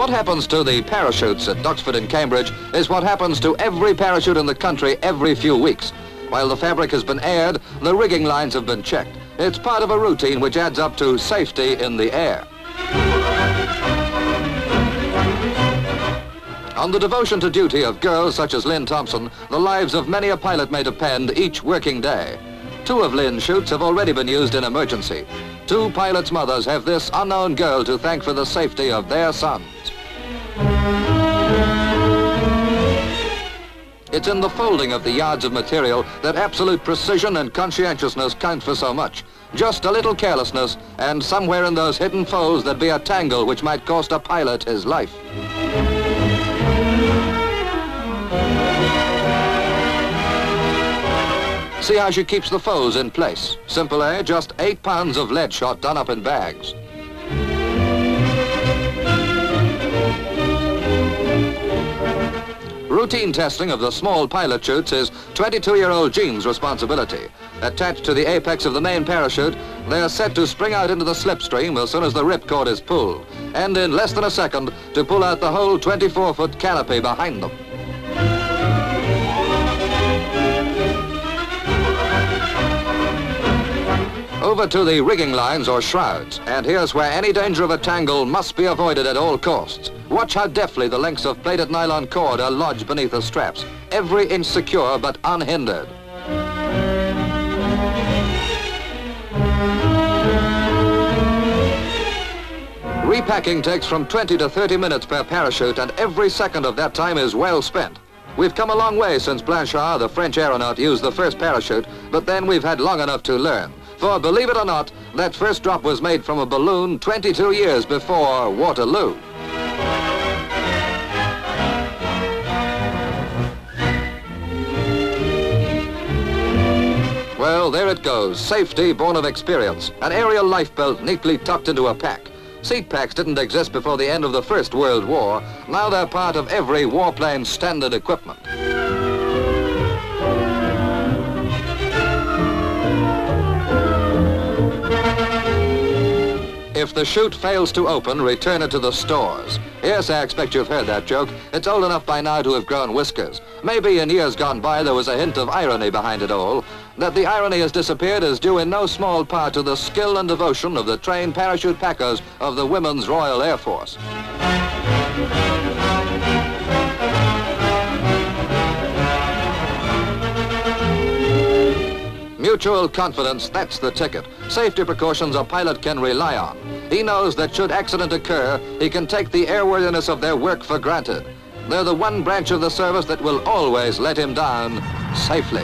What happens to the parachutes at Duxford and Cambridge is what happens to every parachute in the country every few weeks. While the fabric has been aired, the rigging lines have been checked. It's part of a routine which adds up to safety in the air. On the devotion to duty of girls such as Lynn Thompson, the lives of many a pilot may depend each working day. 2 of Lynn's chutes have already been used in emergency. 2 pilots' mothers have this unknown girl to thank for the safety of their sons. It's in the folding of the yards of material that absolute precision and conscientiousness counts for so much. Just a little carelessness, and somewhere in those hidden folds there'd be a tangle which might cost a pilot his life. See how she keeps the foes in place. Simple air, just 8 pounds of lead shot done up in bags. Routine testing of the small pilot chutes is 22-year-old Jean's responsibility. Attached to the apex of the main parachute, they are set to spring out into the slipstream as soon as the ripcord is pulled, and in less than a second to pull out the whole 24-foot canopy behind them. Over to the rigging lines or shrouds, and here's where any danger of a tangle must be avoided at all costs. Watch how deftly the lengths of plaited nylon cord are lodged beneath the straps, every inch secure but unhindered. Repacking takes from 20 to 30 minutes per parachute, and every second of that time is well spent. We've come a long way since Blanchard, the French aeronaut, used the first parachute, but then we've had long enough to learn. For, believe it or not, that first drop was made from a balloon 22 years before Waterloo. Well, there it goes. Safety born of experience. An aerial lifebelt neatly tucked into a pack. Seat packs didn't exist before the end of the First World War. Now they're part of every warplane's standard equipment. If the chute fails to open, return it to the stores. Yes, I expect you've heard that joke. It's old enough by now to have grown whiskers. Maybe in years gone by there was a hint of irony behind it all. That the irony has disappeared is due in no small part to the skill and devotion of the trained parachute packers of the Women's Royal Air Force. Mutual confidence, that's the ticket. Safety precautions a pilot can rely on. He knows that should accident occur, he can take the airworthiness of their work for granted. They're the one branch of the service that will always let him down safely.